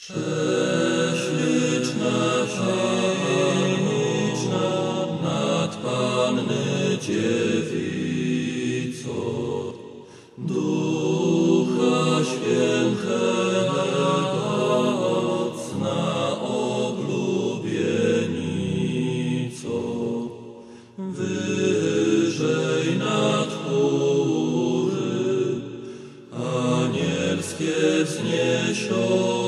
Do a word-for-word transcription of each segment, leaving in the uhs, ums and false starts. Prześliczna Panno nad Panny dziewico, Ducha Świętego mocna oblubienico, wyżej nad chóry anielskie wzniesione.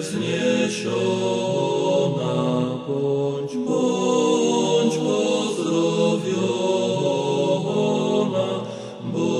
Wzniesiona, bądź, bądź pozdrowiona, bądź